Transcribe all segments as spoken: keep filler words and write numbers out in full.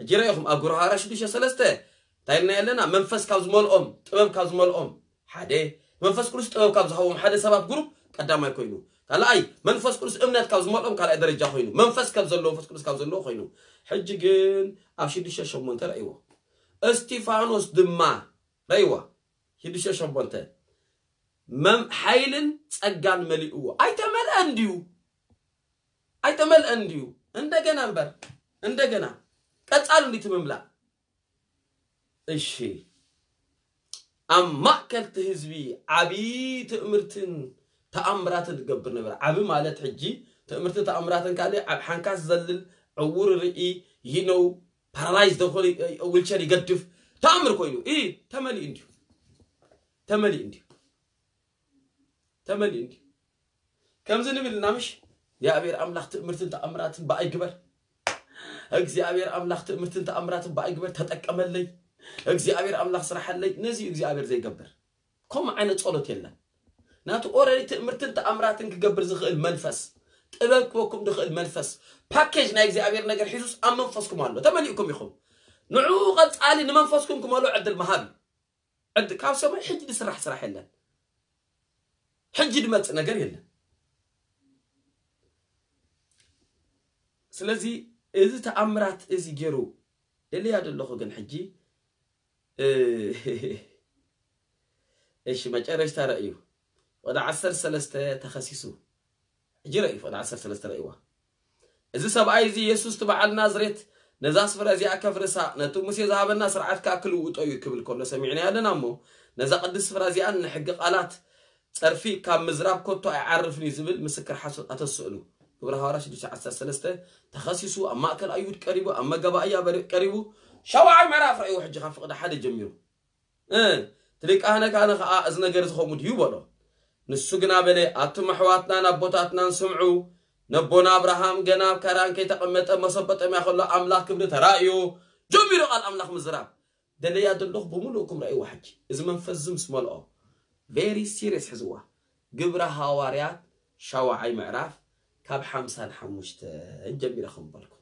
أجريهم أقول هارش بيش سلسته تايلنا لنا منفس كازمال أم تمام كازمال أم حدا منفس كلش تمام كازهوم حدا سبب جروب قدام ما يكونوا كلا أي منفس كلش أمنات كازمال أم كلا درجة خينو منفس كازلو منفس كلش كازلو خينو حجين أشيد شيء شمونت رأيوه استيفانوس دما رأيوه شيد شيء شمونت مم حيلن تأجان ملئوه أي تمل أنديو أي تمل أنديو عندك نمبر عندك نام كتعلم لي تمام لا إيشي أما كلت هزبي عبي تأمرتن تأمرات تقبر نبرة عبي مالت حجي تأمرتن تأمرات كالي حنكاس زلل عور الرئي ينو بارالايز دخولي أول شيء يقدف تأمر كوينو إيه تملي إنديو تملي إنديو تملي إنديو كم زين بالنامش يا أبير أملاخ تأمرتن تأمرات بأي كبر أجزاء أملاخ تأمرتن تأمرات بأي كبر تتك أمل لي أجزاء أملاخ صراحة لي نزي أجزاء زي جبر كم عين تصلت يلا ناتو أورالي تأمرتن تأمراتن كجبر زخ المنفس تبقوكم دخل المنفس باكج نا أجزاء نجر حيسوس أم منفسكم هالو تمليكم يخم نعوقة على إن منفسكم كم هالو عند المهابي عند كاسة ما حجد سرح سرح يلا حجد مات نجر يلا سلزي إذا تأمرات إذا جرو اللي هذا اللي خوجن حجي إيش ما جرش ترأيه وده عسر سلسة تخصيصه جرأي وده عسر سلسة رأيه إذا سبع إذا يسوس تبع النازريت نزاس فرزيع كفرسا نتومسي ذهب الناس رعت كأكلوا وتأيوا قبل كله سمعني هذا نامه نزا قدس فرزيع نحقق آلات صرفي كم مزراب كتو يعرفني زبل مسكر حسد أتسأله وراها راشد يسع عسر سلسته تخصصوا أما أكل أيود كريبه أما جبا أيه بر كريبه شواعي معرف رأيه حج خاف قد حد جميله إيه تلك أهنا كأنا خا أزنا جرز خامود يبره نسقنا بله أتم حواتنا نبوتاتنا نسمعوا نبونا إبراهيم جناب كران كي تقمت مصبت ما خلا أملاك كبرت رأيه جميله قال أملاك مزراب دليل دلخ بملوكم رأيه حج إذا ما نفزم سماله very serious حزوه جبرها واريات شواعي معرف كاب حمسان حموشت جميل خنبالكم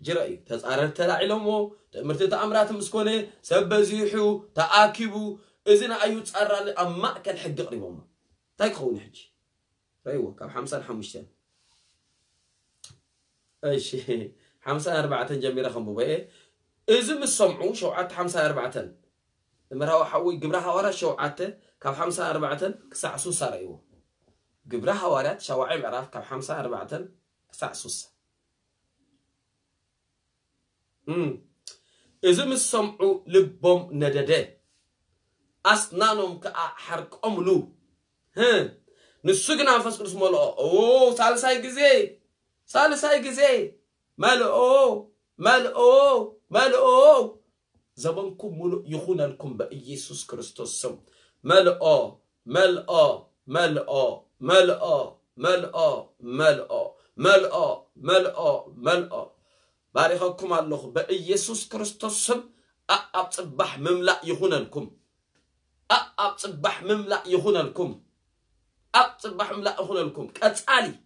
جرأي تزعرت لعلمه مرتي تأمرات مسكونة سبزيحو تأكبو إذن أيو تزعر لأما كان حد قريب أمه تايقوني حجي رأيوه كاب حمسان حموشتان أيش حمسان أربعة جميل خنبو بقى إذن السمعو شوعات حمسان أربعة مرها حوي قبرها ورا شوعاته كاب حمسان أربعة كسعسو صار أيوه قبرها وارد شواعي معرف كم حمسة أربعة ساعة سوسة. أمم إذا مسمعوا لبهم ندده أسنانهم كأحرق أملو ها نسقنا نفس كل سمول أو سال ساي جزء سال ساي جزء مال أو مال أو مال أو زبانكم ملو يخونا لكم بإيسوس كريستوس سم مال أو مال أو مال أو ملأ ملأ ملأ ملأ ملأ ملأ باريخكم الله بإيسوس كريستوس أأب صبح مملأ يخوننكم أأب صبح مملأ يخوننكم أأب صبح مملأ يخوننكم كتالي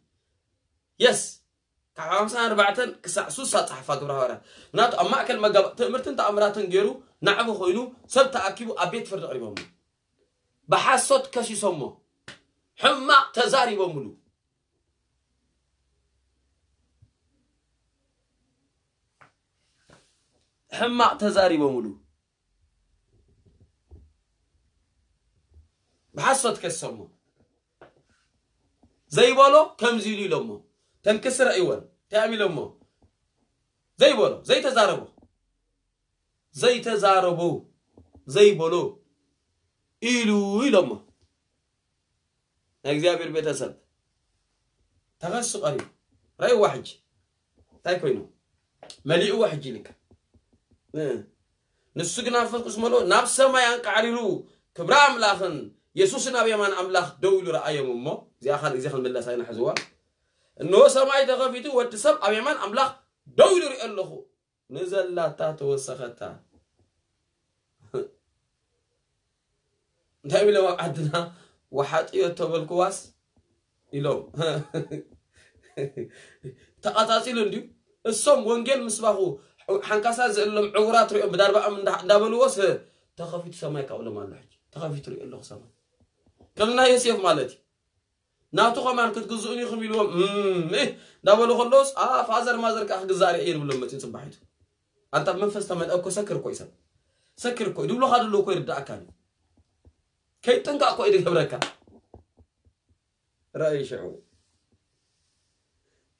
يس كعامسان أربعة كسعسوس صحفة قبرها ورا نات أما أكل مجاب تأمرتن تأمراتن جيرو نعم خيلو سبت أكيبو أبيت فرد قريبهم بحاسوت كشي سمو حما تزاري بملو حما تزاري بملو بحصت كسمو زي بالو كم زيلي لمو تنكسر ايوان تعمل لمو زي بالو زي تزاربو زي تزاربو زي بالو إلو يلمو أجزاء بيت أسد تغسق قريب رأي واحد تايكوينو مليء واحد جينك نسقنا فسق ملو نفس ما ينقعرلو كبرام لخن يسوس النبي من أملاخ دول رأي ممو زي آخر زي خل بالله ساين حزوة إنه سماي تغفتو واتسب أبي من أملاخ دول رأي الله نزل لا تاتو سختا دايم لو عدنا وحات يوتو بالكواس يلو تقاطعتي لنديو الصوم ونجل مصباحو حنكسر زلهم عورات ريو بدربة من دبل وس تخافيت سماي كأول ما الله تخافيت ريو الله سما كلنا يسيف مالتي ناتو خمار كنت جزءني خميلهم أمم إيه دبل خلص آه فازر مازر كأحد زاري إير بلهم متين صباحيته أنت منفست من أكو سكر كويسة سكر كوي دوبل خادل لو كوير دا أكاني كي تنقع كوي ده بركة رأي شعور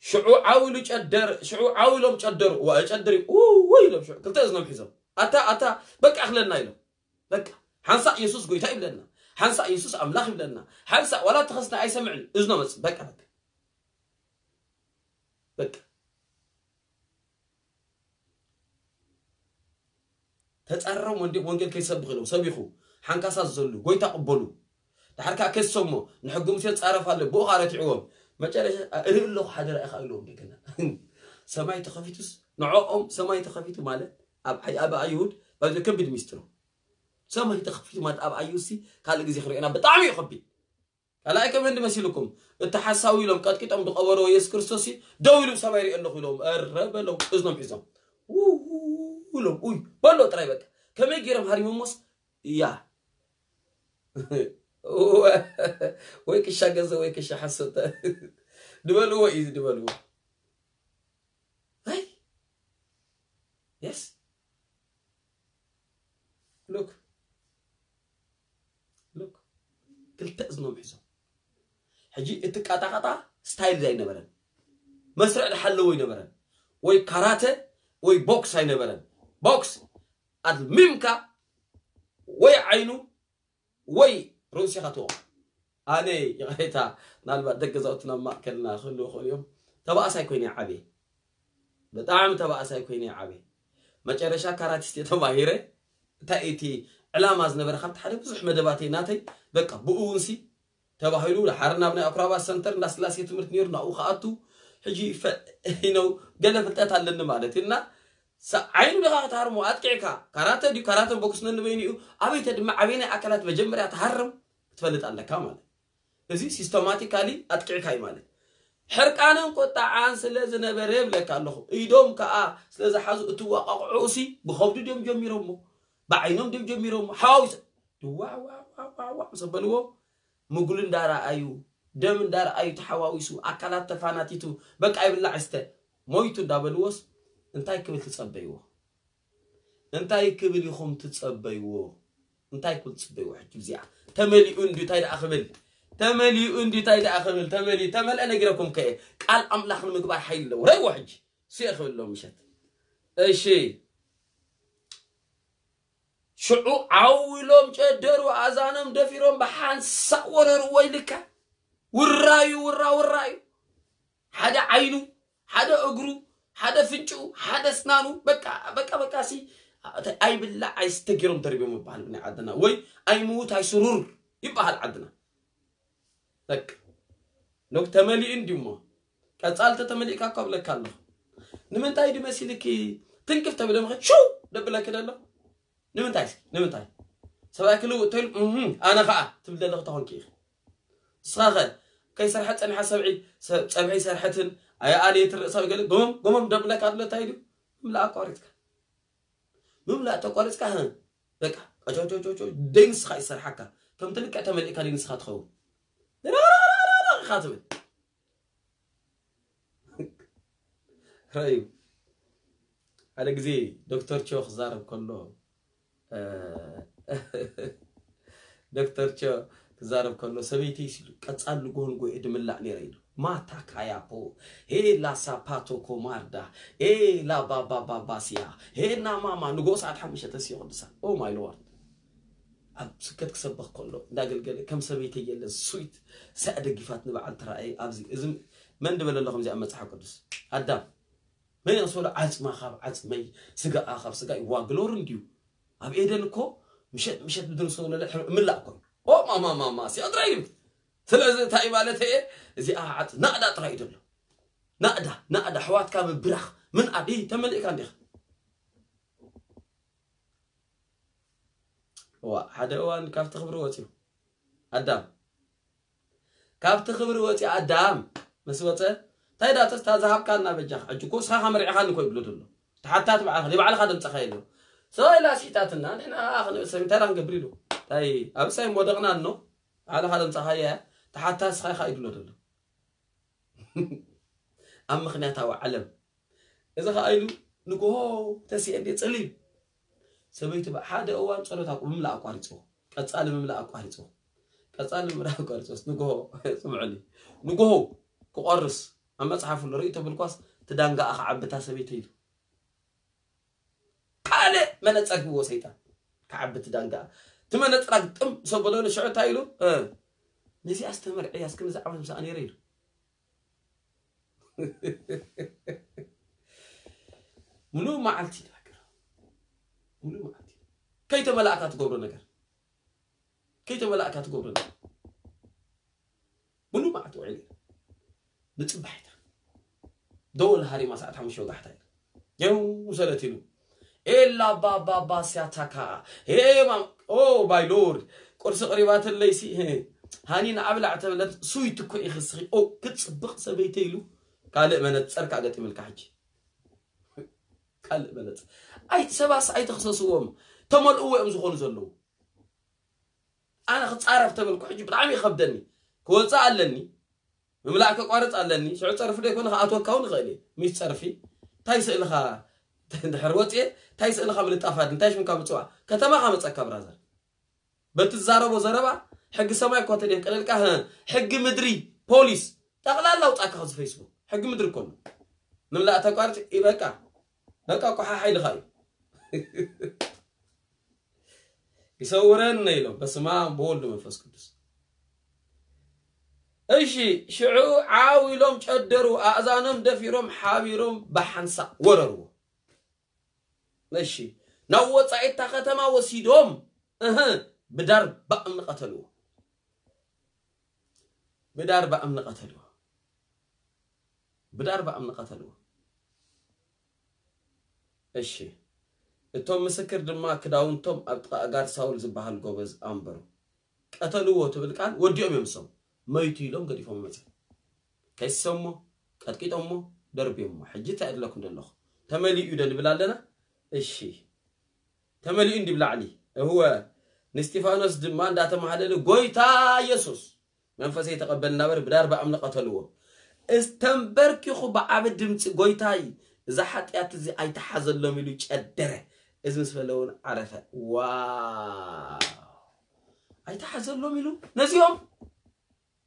شعو عاولو تقدر شعو عاولو تقدر وتقدري اوه ويلو شعو كنت ازنم حزب اتا اتا بك اخلنا يلو بك حنسا يسوس قويتا يبلنا حنسا يسوس املاخ يبلنا حنسا ولا تخصنا اي سمعني ازنم بس بك بك بك تتقرم وندي وانجل كيسبخ له سبيخو حنكاسا زلو قويتا قبلو تحركا كيسمو نحقوم سيتصرف على بو قارتعوهم ما جالس أريد له حدا أخلوهم بكنا سماي تخافيتوس نعوم سماي تخافيتو ماله أب أب أيود بعد كبد ميسترو سماي تخافيتو مال أب أيوسي قال لك زخري أنا بطعمي يخبي ألا أكمل دمسيلكم التحساوي لهم قد كتام دقوروا يسكرسوسي دولوا سماي رئي الله خلهم الربا لو إزنم إزنم ولهم أوي بلو تريبك كم يجيرم هاري موموس يا ويك الشاقز ويك الشحسوت دبل هو إيزي دبل هو هاي يس لوك لوك قلت أزنو بحزو حجي إتك قطع قطع ستايل زي نبرن مسرع لحلوي نبرن وي كاراتي وي بوكس هاي نبرن بوكس الميمكا وي عينو وي روسيا خطوة أنا يغيتها نالبا دق زوتنا ما كلنا خلو خلو يوم تبقى سايكوني عبي بطعم تبقى سايكوني عبي ما تشرشا كاراتيستي تباهيري تأتي علامة زنبرة خمت حالي بزح مدباتي ناتي بقى بقونسي تباهيلو لحرنا بنا أقرابا سنتر ناس لاسي تمرت نيرنا وخاطو حجي ف هينو قلنا فتاتها لنا مالتنا عينو لغا تهرمو أتكعكا كاراتا دي كاراتا بوكسنا اللي بينيو عبي تدمع عبيني أكلات بجمري أتهرم تفلت على كامل، لذي سيستماتيكالي أتكع كامل. حرك أنا قطع عن سلزة نبريب لك الله، يدوم كأ سلزة حزق توقع عوسي بخوض دم جميرهم، بعينهم دم جميرهم حاوس، وا وا وا وا وا سبلوه، مقولن دار أيو، دم دار أيو تحواويسو، أكلات تفاناتيتو، بك أي بالله عسته، ميتو دابلوس، انتاي كبل تتصبيوه، انتاي كبل يخم تتصبيوه. انتي كنت تبي واحد جزيعة تملي أندي تايد أخبل تملي أندي تايد أخبل تملي تمل أنا جربكم كأي قال أملاخ المجبار حيل لو رأي واحد سي أخبل لو مشت أي شيء شعو عاولهم جدر وأذانهم دفيرهم بحان سأورر ويلك والراي والراي والراي حدا عينه حدا أجره حدا فنجو حدا سنانه بكا بكا بكاسي أي بالله عايز تجرم تربية مباهل بني عدنا وي أي موت هاي سرور يباهل عدنا لك لو تملي إندي ما كتسأل تتملي كقبل كله نمن تاي دي مسيلي كي تنكف تبلي مخ شو دبلا كده لا نمن تاي نمن تاي سواء كلو تقول أمم أنا خاء تبدأ لغة هون كير صاغر كي سرحت أنا حسبعي سبعي سرحتن أي آلية الرئاسة قال قوم قوم دبلا كده تاي دي ملا قارتك مملا تقارس كهان لك أجو أجو أجو أجو دينس خايس الحكة كم تلك أتمنى إيكا دينس خات خو لا لا لا لا خاتم رأيو على كذي دكتور تشوخ زارب كله دكتور تشوخ زارب كله سميتي سلو كتسأل لقون قوي إدملا نيرينو ما تكايابو هي لا ساباتو كوماردا هي لا بابا باباسيا هي نا ماما نقول ساعات حمشة تسيون دسا أو ماي لورد أبسكت كسبق كله داقل قال كم سميتي يلا سويت سأدق جفاتنا بعد ترى أبزق إذن من دبل الله خمسة أما تحقق دس هذا من يصور عز ما خاب عز مي سقى آخر سقى واقلورن ديو أب إيدن كو مشت مشت بدون صورة لا من لا كون أو ماما ماما سي أدريم ثلاثة تاي مالته زي أحد نقدا تريد له نقدا نقدا حوات كامل برخ من أدي تملك عندك هو هذا وان كيف تخبروتي أدم كيف تخبروتي أدم مسوته تاي داتس تذهب كنا بجح أجوكو سخامر إخان كوي بلو تلو حتى تبع آخر يبع الخدم تخيله سواء لا شيتاتنا نحن آخر سميت هذا نقبله أي أمس يوم ودغنا إنه على خدم تخيله حتى سخي خايدلو دلو أما خناته وعلم إذا خايدلو نقول تسي عندي تسلي سويت بقى حدا أول صاروا تقول لا أقاريته أتسأل لا أقاريته أتسأل لا أقاريته نقول سمعني نقول كقرص أما صحف اللي رأيته بالقص تدانج أخ عبتها سويته كله ما نتأكل وسيته كعبة تدانجها ثم نترك تم سبلون شعور تايلو اه نسي أستمر عياس كم زعمهم سأني ريلو منو ما عالتي تذكر منو ما عالتي كي تملأك تقبرنا كر كي تملأك تقبرنا منو ما عتو علينا نتبحته دول هاري ما ساعتها مش وقحتها يوم وصلتلو إلا بابا باسياتكا هي مام أو باي لورد كورس قريبات الليسي هاني نعمل عتبلت سويتك يخسري أو كتصبق سبيتيلو قال من تسرك على تمل كحكي قال من تس أي سباس أي تخصصهم تمل قوة أمزخون زلوا أنا خدت عارف تمل كحكي برعمي خبدني كون سألني مملأك قارت سألني شو تعرف ليه كون خاطو كون غالي مش تعرفي تايس إلا خا تحروت إيه تايس إلا خا من التأفاد نتايش من كابتوا كتما خا متسكب رازر بتزارب وزاربة حق سماي قاتلين قال لك ها حق مدري بوليس تغلا لو تاكخذ فيسبوك حق مدري كله نملا تقارت يبقى بقى كحا حيل خاي يصورن يلو بس ما بول منفس قدس ايشي شعو عاويلهم تقدروا اعزانهم دفيرهم حابيرهم بحنسا ورروا ماشي نو صعيت ختمه وسيدهم اها بدار بأمن قتلوه بدار بأمن قتلوه بدار بأمن قتلوه إيشي التوم مسكر دما كداون توم أبقى أجار ساول زبها الجوز أمبر قتلوه تبلكان وديهم يمسون ما يتيلهم قد يفهمون مثلا كيسمو قد كيتهمو دربيهم حجته عد لكم دلخ تملي يودن بلادنا إيشي تملي يندي بلعلي هو نستيفانوس دمان داتم حلل غويتا يسوس منفسي يتقبل نبر بدار بأمن قتلوه استنبركخو بعبد دمص غويتاي اذا حطيات زي ايتحازلو ميلو چدره اذ مسفلون عرفه واو ايتحازلو ميلو نزيوم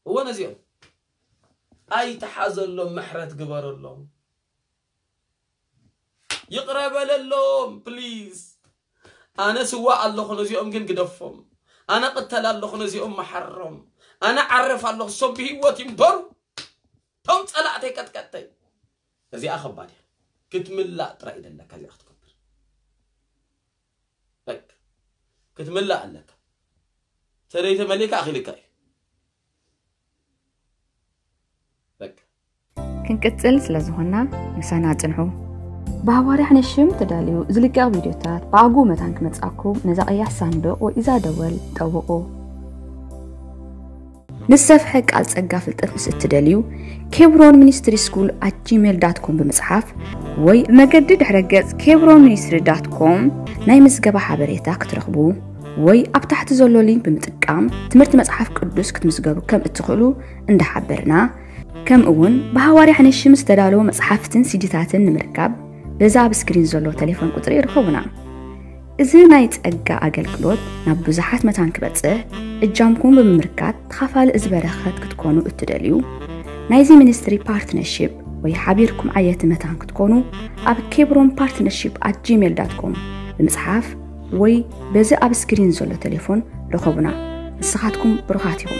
هو نزيوم ايتحازلو محرت غبرلهم يقرب لهم بليز أنا سواء الله نزي أم جن قدفهم أنا قتل الله نزي أم محرم أنا عرف الله صبي وتم دور تم تلعتي كت كتي نزي أخب بعدي كنت من لا ترى إذا لك هذي أخت كبر لك كنت من لا لك سريت ملك أخي لكاي لك كنت تسلس لزهنا نسانا تنحو باور احنا الشم تداليو زلقا فيديوهات باقومه تانك متساكو نزا ايا صندو او اذا دول طوقو نسف حق على صقا فلطت مس تداليو كيبرون مينستري سكول at gmail dot com بمصحف وي مجدد حرجز كيبرون مينستري دوت كوم ناي مسغبا حبريتا كترخبو وي اب تحت زلو لينك بمتقام تمرت مصحف قدوس كتمسغبو كم اتخلو عند حبرنا كم اون باور احنا الشم تداليو مصحفتن سيديتاتن نمركب لزاب سكرين زلو تليفون قطري يرخونا إذا نايت أجا أجل كلود نبزحات متان كبتسه الجامكم بمركات تخافال إزبرخات كتكونوا التدليو نايزي مينستري بارتنرشيب ويحبيركم عيات متان كتكونوا أب كيبرون بارتنرشيب at gmail dot com المصحف وي بزاب سكرين زلو تليفون رخونا صحتكم برخاتكم.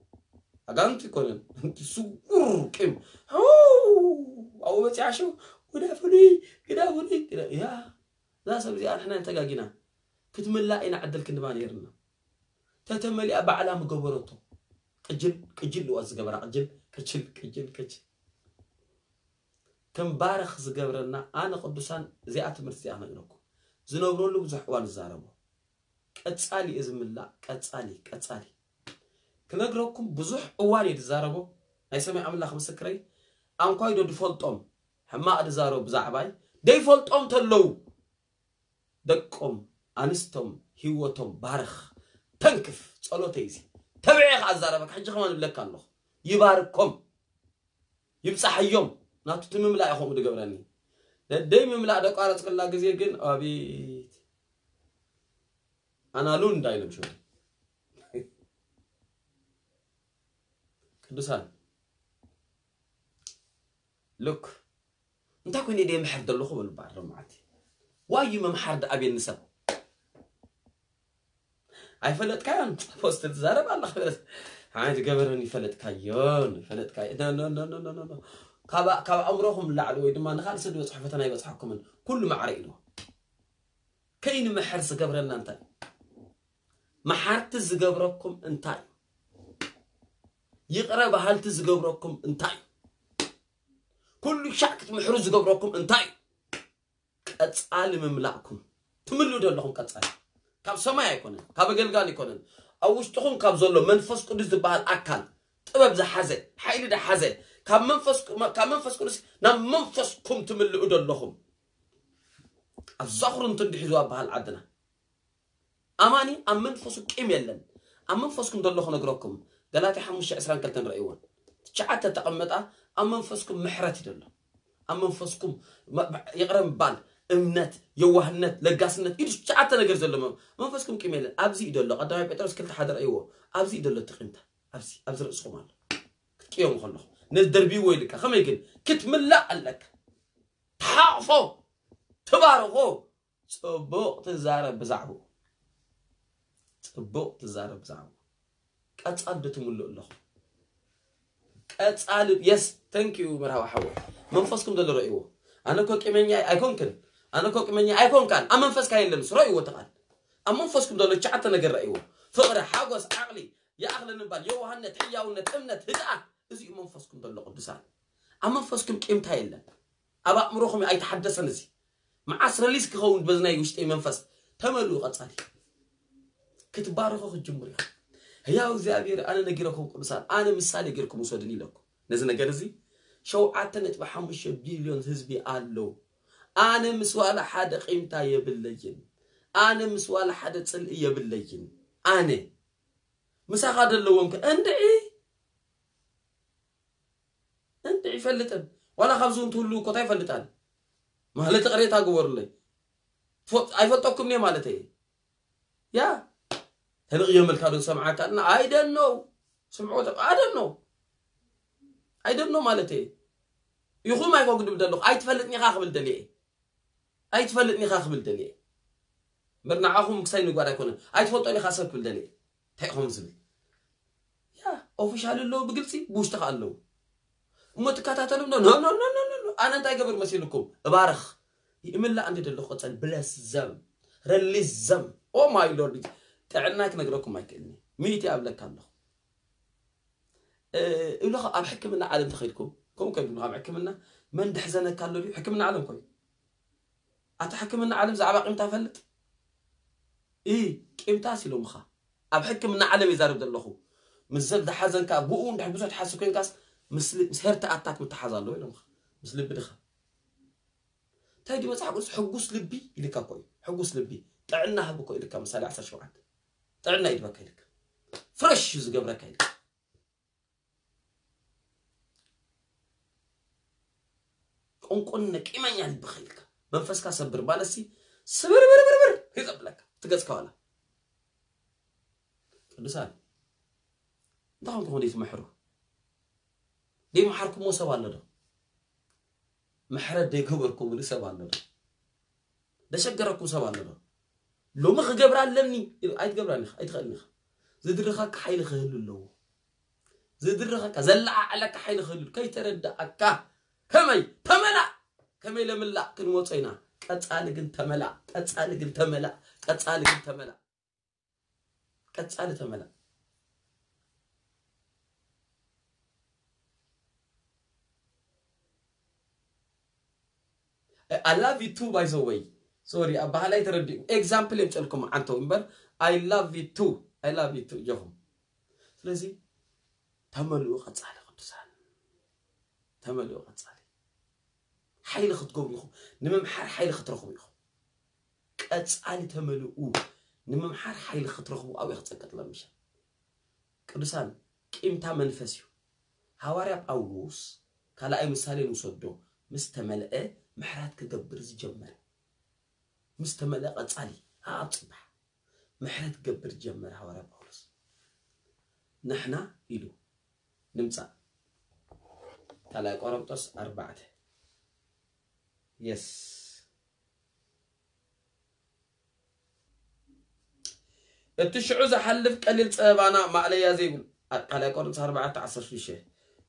أغانتي كونن أنتي سوبر كم أوه أو بس عشوا كده فني كده فني كده يا لا سبزي أنا نتاجا جينا كتمل لا إنا عدل كنا ما نيرنا تتملي أبا على مقبرته كجل كجل وأز قبر كجل كجل كجل كجل تنبارخ زقبرنا أنا قدسان زي أتمرسي أنا جنوكو زنوبرولو زحوان الزاربو كتسالي إزم الله كتسالي كتسالي كنقرأكم بزح أواني الزاربو نيسمع عمل الله خمسة كري أم قايدو ديفولت أم حما الزارب زعباي ديفولت أم تلو دكم أنستم هيوتم بارخ تنكف تسألو تيزي تبعيخ عالزاربك حجي خمان بلاك الله يبارككم يمسح يوم ناتو تمم لا يخوم دي قبراني دايما ملا داك عارض كلا غزي كن ابيت انا لون دايلم شو كدوسان لوك انت كوني دي محرد لو خو بالبار معتي واي ما محرد ابي النسب اي فلت كان بوست تزرب الله خبرت عاد قبرني فلت كايون فلت كاي لا لا لا لا لا كابا كابا أمرهم لا علوي دم أنا خالص دوت صحفتنا يبغى صحكمن كل ما عريله كين محرز قبرنا أنتي محرز قبركم أنتي يقرب هالتز قبركم أنتي كل شاكت محرز قبركم أنتي كتسأل من ملاكم تملوا دولهم كتسأل كاب سماع يكونن كاب جلجال يكونن أو شتخون كاب زلوا منفس كل ذي بحال أكل تبى بزح حزة حيل ده حزة كم منفس كم منفس كرس نم منفس كم تمل أدل لهم الزخرن تدحزوا بهالعدنا أماني أم منفس كم يلن أم منفس كم دل لهم نقرأكم دلات حمش عسران كلتن رأيون شعت تقمتها أم منفس كم محرتي دل أم منفس كم يقرن بال إمنت يوهنت لجاسنت إيش شعت نقرز دلهم منفس كم كم يلن أبزي دل له قدامي بترس كلت حدا رأيون أبزي دل له تقنته أبزي أبزر الصومال كيوم خلوه نزدربي ويلك خم يقول كتمل لا قالك تحافظوا تباركوا صبوق تزارب بزعبو صبوق تزارب بزعبو قصاد بتملوا الله قصاد يس ثانك يو مرحبا حوا منفسكم دل رأيوه أنا كوك مني أيكون كن أنا كوك مني أيكون كان أما منفسك هاي اللي رأيوه تقال أما منفسكم دل شعت أنا قر رأيوه فقرة حاجوس عقلي يا أغلى نبال يوهنا تحيا ونتمنا تهدأ إذا يوم أنفسكم ضلوا قدسان أما أنفسكم كم تايلن أبا مروخم أي تحدث نزي مع عصر ليس كهون بزنا يوشت أي منفس تملوا قدساني كتبارك أخو الجمهورية هيا وزابير أنا نجيركم قدسان أنا مثال نجيركم وسودني لكم نزنا جرزي شو عتنت بحمش بليون هزبي قالوا أنا مسؤول حدا قيمته يبلجين أنا مسؤول حدا تسلي يبلجين أنا مساق هذا اللي هو ممكن أنت إيه أنت إيه فلتان ولا خبزون تقولوا كتاي فلتان ما هل تقريتها جوور لي فوت أي فوتكم ليه مالته إيه يا هل غيوم الكارون سمعت أنا I don't know سمعوتك I don't know I don't know مالته إيه يخو ما يقعد بدلوخ أي تفلتني خاخ بالدليل أي تفلتني خاخ بالدليل برنا عاهم كسين يقول أكون أي تفوتني خاسك بالدليل تحكم زميل يا أوفيشال اللو بقلسي بوش تقالو ما تكاتاتلو نو نو نو نو نو أنا أنت قبل مسيلكم بارخ يمل لا أنت دلو خطان بلاس زم رليز زم أو ماي لورد تعناك نقرأكم ماي كلمة ميتي قبلك كله ااا إلخ أنا حكمنا عالم تخيلكم كم كم نعم حكمنا من دحزنا كله حكمنا عالم كوي أتحكمنا عالم زعبق إمتى فلت إيه إمتى سيلو مخا أبحكم من عالم يزارب دلخو من زبد حزن كابوون دحبوزة تحسكين كاس مسل مسهرت أتاك متحزن لو يلمخ مسل بدخا تايدي ما تحقوس حقوس لبي إلك كوي حقوس لبي تعنا هبكو إلك مسألة عسر شو عند تعنا يدبك إلك فرش يز جبرك إلك أنكونك إيمان يعني بخيلك منفسك صبر بالسي صبر بر بر بر هذا بلك تجلس كالا لسان دعوة هون ديت محرو دي محركم مو سوالنا ده محرد دي جبركم اللي سوالنا ده ده شجركم سوالنا ده لو ما خجبر علمني عيد جبرني عيد خلني زد رخاك حيل خهل اللو زدرك زلع عليك حيل خلود كي تردأك كمي تملا كمي لم لا كن وصينا كتسالك تملا كتسالك تملا كتسالك تملا كتسالك تملا I love you too, by the way. Sorry, I bahalai teradu. Example yang cakap kamu anto umbar. I love you too. I love you too. Jom. Selesai. Tamalu kat salah kat salah. Tamalu kat salah. Hail kat kau bikom. Nemam har hail kat rakum bikom. Kat salah tamalu u. Nemam har hail kat rakum awak kat kat lamisha. Kat salah. Kim taman fasyu. Hawarab awus. Kalau ayam salah nusuddo. مستملأ إيه محرات كدبر جمر مستملأ قتالي هاتصبح محرات كدبر جمر حوالي بولس نحنا إلو نمسا تلاقي قرابتوس أربعة يس تشعو زحلفك قليل أنا ما عليا زيبل تلاقي قرابتوس أربعة عصر في شيء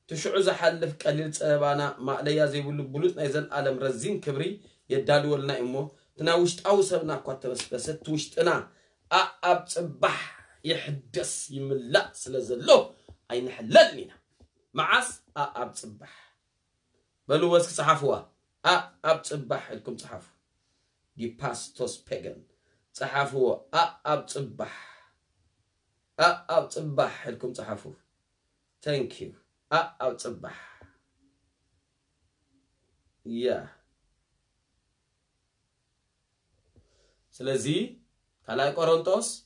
تشعو زحلف كاليل سأبانا ما عليا زي بولو بولوتنا يزال عالم رزين كبري يدالو لنا إمو تناوشت أوسبنا قوات بس بس توشتنا أعب سبح يحدس يملا سلزلو أين حلال مينا معاس أعب سبح بلو واسك صحافوا أعب سبح لكم صحافوا دي باستوس بيغن صحافوا أعب سبح أعب سبح لكم صحافوا thank you أو تصبح يا سلازي كلاي كورنتوس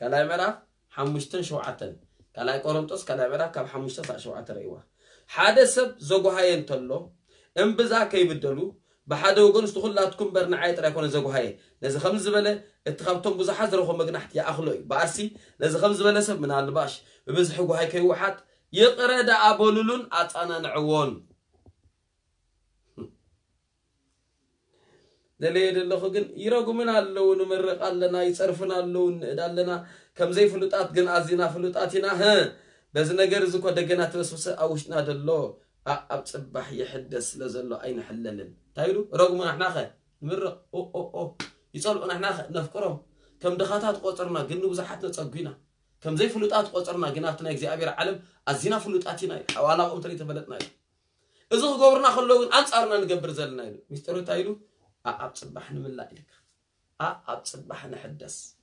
كلاي مرا حمشتن شوعتن كلاي كورنتوس كلاي مرا كاب حمشتن شوعتن أيوة حدا سب زوجو هاين تلو إن بزاك يبدلو بحدا وجون استخل لا تكون برنعاية ترى يكون زوجو هاي لازم خمس زبالة اتخبطون بزح حذروا خم جنحت يا أخلوي بعسي لازم خمس زبالة سب من على الباش بزحوا هاي كي واحد يقرأ أبو لولون أتانا نعوون دليل اللخوكن يراقو من اللون ومرق لنا يصرفن اللون دالنا كم زي فلوتات جن عزينا فلوتاتنا ها بس نجر زكوا دجنا ترسوس أوشنا دلله أبتبح يحدث لازلوا أين حللن تايلو رقم إحنا خا مرق أو أو أو يصلوا إحنا خا نفكرهم كم دخاتات قطرنا جنوا بزحتنا تسقينا كم زي فلوتات قطرنا جناتنا إجزاء أبير علم أزينا فلوتاتنا أو على أم تري تبلتنا إذا خبرنا خلون أنت أرنا نجبر زلنا مستر تايلو أبتبحنا من لائلك أبتبحنا حدث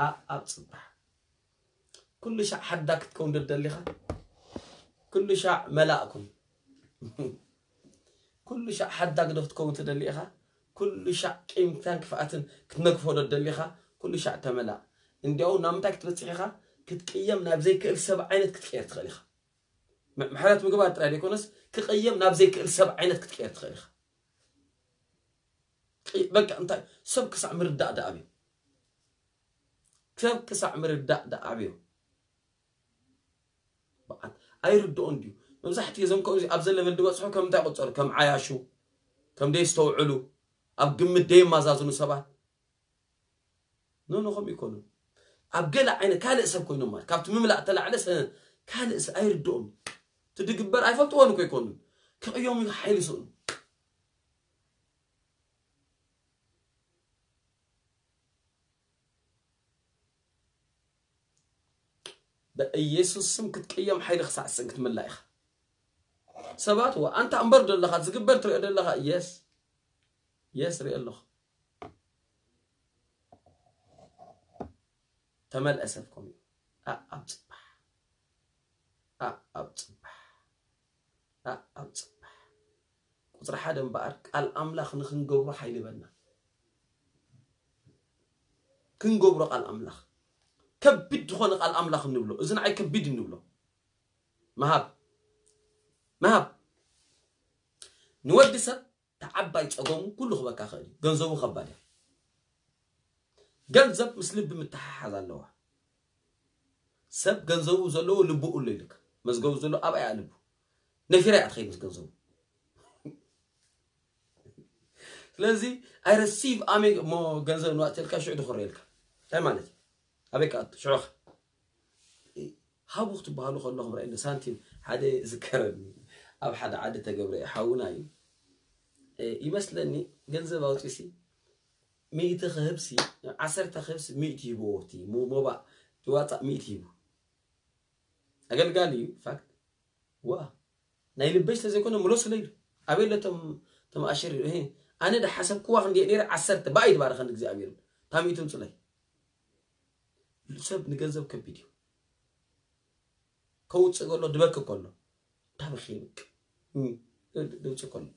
أبتبح كل شيء حدك تكون ضد اللي خا كل شيء ملاكم كل شيء حدك ضد تكون ضد اللي خا كل شيء إمتانك فأتن كنقف ضد اللي خا كل شيء تملا إنديو نامتك تبتسيخا كتقيم نابزي كل سبع عينات كتخير تخليخا محلات مقبعة ترالي كونس كتقيم نابزي كل سبع عينات كتخير تخليخا بقى انت سب كسع مرداء دا أبيو سب كسع مرداء دا أبيو بقى أي ردو أنديو ممزحتي يزمكو إزي أبزل لفل دوا صحو كم دابو تصور كم عياشو كم دي استوعلو أبقم الدين ما زازنو سبع نو نو خم يكونو أبقى عينه كاله إسم كوينو مال كابت مملأ تلا على سنة كاله إس أير دوم تدق ببر عيفات وانو كيكونن كأيام يحيل سون بأيسوس سمكت كأيام حيل خسع سنكت ملأ إخ سبات هو أنت أمبر دل خد زقبر تري دل خا يس يس ري الله تمل أسفكم أبصبح أبصبح أبصبح قطر حدا مبارك الأملاخ نخن جبر حيل بنا كن جبر الأملاخ كبد خلق الأملاخ نبلو إذن عاي كبد نبلو مهاب مهاب نودي سب تعبيت أقوم كل خبر كاخر جنزو خبره جنزب مسلب بمتحح هذا اللوع سب جنزو زلو لبو قولي لك مزجو زلو أبقى يعلبو نفيرا أتخيل مس جنزو لذي I receive أمي مو جنزو نوع تلك شعور خريلك تمانة أبيك أت شعور هابوخت بحالو خلهم رأينا سانتين هذا ذكرني أب حد عادة جبري حاوناي يمثلني جنزة باوتسي مئة خمسة عشر تخمس مئة يبوتي مو مو بق تواطع مئة يبو أقل قالي فاكت واه نايل بيش لازم يكون ملوس ليل أبي لا تم تم أشري هين أنا ده حسب كواحد دير عشر تبايد بارا خندق زي أمير تام يتم صلي لسه بنجنزة كبيرة كوت سقولنا دبكة كلنا تابع خيمك هم دوتش كلنا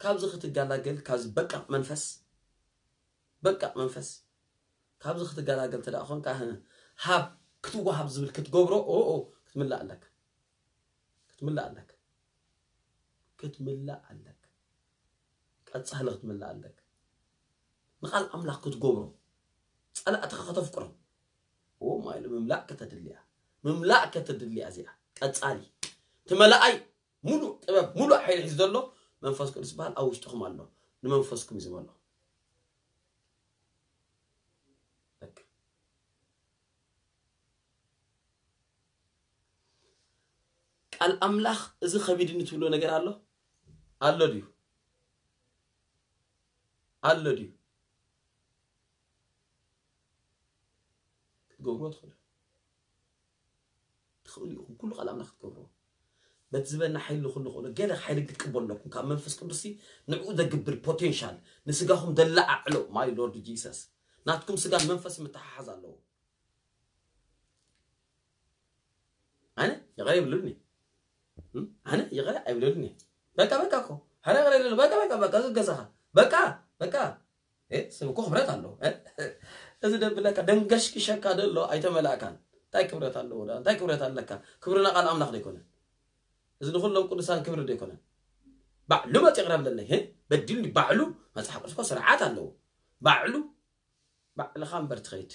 كابزخت الجلاجل كاز بقى منفس بقى منفس كابزخت الجلاجل ترى أخون كهنا هاب كتوب هاب زبل كتجبره أو أو كتملأ لك كتملأ لك كتملأ لك كتسهل كتملأ لك نقال أملاك كتجبره ألا أتخطف كرم أو ما إله مملأ كتدليها مملأ كتدليها زيها كتسالي تملأ أي ملو تباب ملو حيل حزدل له منفسكم إسبال أو يشتغم الله لمنفسكم يزم الله لك الأملاخ إذا خبيدين تقولوا نقر الله الله ديو الله ديو تقولوا تخلوا تخلوا كل قلم نخ تقولوا بتزبلنا حيل خلنا خلنا جالك حيل تقبلنا كم كمان فسكم بسي نعود أجبر potential نسقاهم دلع علو ماي لورد جيسس ناتكم سقى منفس متححز علو أنا يا غالي بلوني أنا يا غالي بلوني بكا بكا كو هلا غالي لون بكا بكا بكا جزها بكا بكا إيه سمكو خبرت علو إذا ده بلا كدم قش كشك هذا لو أيتم لا كان تاي خبرت علو ولا تاي خبرت على كان خبرنا قال أم نخلي كنا إذا نقولهم كل إنسان كبر ديكونا، بعلو ما تقرب لنا هين، بديني بعلو ما تحب أشوف سرعات عنده، بعلو، بعلو خام برتخيت.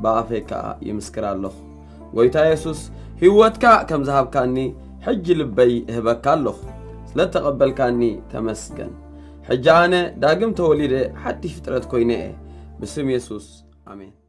بعفكا يمسكر الله ويتا يسوس هوت كا كم ذهب كاني حج لبي هبك الله لا تقبل كاني تمسكن حجانة داقم توليده حتى فترة كوينه باسم يسوس آمين.